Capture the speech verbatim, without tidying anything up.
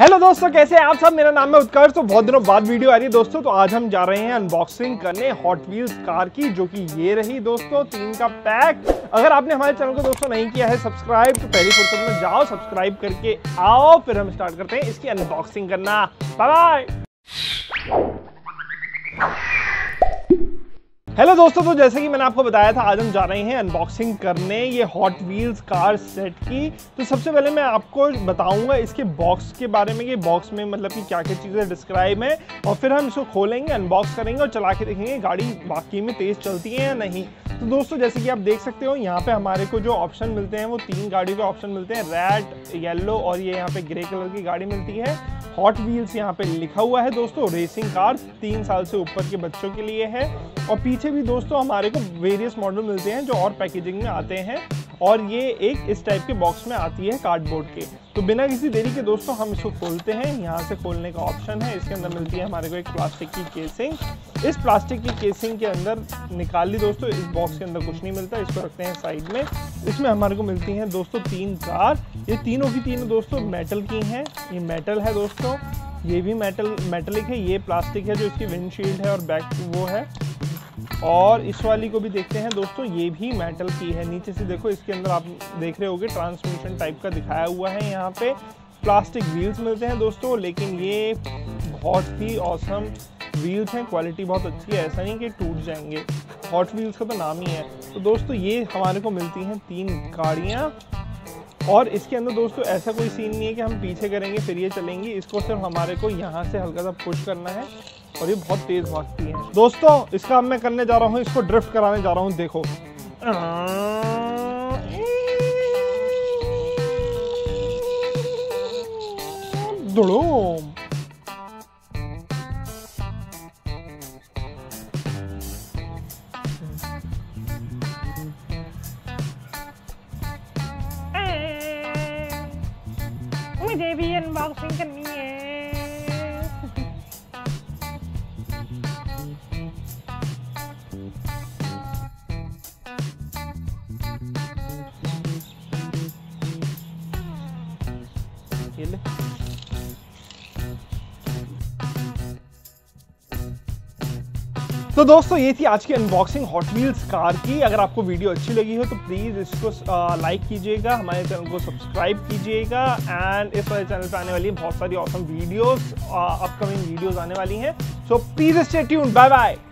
Hello दोस्तों, कैसे हैं आप सब। मेरा नाम है उत्कर्ष। तो बहुत दिनों बाद वीडियो आ रही है दोस्तों। तो आज हम जा रहे हैं अनबॉक्सिंग करने हॉट व्हील्स कार की, जो कि ये रही दोस्तों, तीन का पैक। अगर आपने हमारे चैनल को दोस्तों नहीं किया है सब्सक्राइब, तो पहली फुर्सत में जाओ, सब्सक्राइब करके आओ। फिर हम स्टार्ट करते हैं इसकी अनबॉक्सिंग करना। Bye bye. हेलो दोस्तों, तो जैसे कि मैंने आपको बताया था, आज हम जा रहे हैं अनबॉक्सिंग करने ये हॉट व्हील्स कार सेट की। तो सबसे पहले मैं आपको बताऊंगा इसके बॉक्स के बारे में कि बॉक्स में मतलब कि क्या क्या चीज़ें डिस्क्राइब हैं, और फिर हम इसको खोलेंगे, अनबॉक्स करेंगे और चला के देखेंगे गाड़ी वाकई में तेज़ चलती है या नहीं। तो दोस्तों जैसे कि आप देख सकते हो, यहाँ पे हमारे को जो ऑप्शन मिलते हैं वो तीन गाड़ियों के ऑप्शन मिलते हैं, रेड, येलो और ये यहाँ पे ग्रे कलर की गाड़ी मिलती है। हॉट व्हील्स यहाँ पे लिखा हुआ है दोस्तों, रेसिंग कार तीन साल से ऊपर के बच्चों के लिए है। और पीछे भी दोस्तों हमारे को वेरियस मॉडल मिलते हैं जो और पैकेजिंग में आते हैं, और ये एक इस टाइप के बॉक्स में आती है कार्डबोर्ड के। तो बिना किसी देरी के दोस्तों हम इसको खोलते हैं। यहाँ से खोलने का ऑप्शन है, इसके अंदर मिलती है हमारे को एक प्लास्टिक की केसिंग। इस प्लास्टिक की केसिंग के अंदर निकाल ली दोस्तों, इस बॉक्स के अंदर कुछ नहीं मिलता, इसको रखते हैं साइड में। इसमें हमारे को मिलती हैं दोस्तों तीन कार, ये तीनों की तीनों दोस्तों मेटल की हैं। ये मेटल है दोस्तों, ये भी मेटल मेटलिक है, ये प्लास्टिक है जो इसकी विंडशील्ड है और बैक वो है, और इस वाली को भी देखते हैं दोस्तों, ये भी मेटल की है। नीचे से देखो, इसके अंदर आप देख रहे होगे ट्रांसमिशन टाइप का दिखाया हुआ है। यहाँ पे प्लास्टिक व्हील्स मिलते हैं दोस्तों, लेकिन ये बहुत ही औसम व्हील्स हैं, क्वालिटी बहुत अच्छी है, ऐसा नहीं कि टूट जाएंगे। हॉट व्हील्स का तो नाम ही है। तो दोस्तों ये हमारे को मिलती हैं तीन गाड़ियाँ, और इसके अंदर दोस्तों ऐसा कोई सीन नहीं है कि हम पीछे करेंगे फिर ये चलेंगी। इसको सिर्फ हमारे को यहाँ से हल्का सा पुश करना है और ये बहुत तेज भागती है दोस्तों। इसका अब मैं करने जा रहा हूँ, इसको ड्रिफ्ट कराने जा रहा हूँ। देखो दुड़ूम, मुझे भी अनबॉक्सिंग करनी है। तो दोस्तों ये थी आज की अनबॉक्सिंग हॉट व्हील्स कार की। अगर आपको वीडियो अच्छी लगी हो तो प्लीज़ इसको लाइक कीजिएगा, हमारे चैनल को सब्सक्राइब कीजिएगा, एंड इस वाले चैनल पर आने वाली बहुत सारी ऑसम वीडियोस, अपकमिंग वीडियोस आने वाली हैं। So please stay tuned. Bye bye.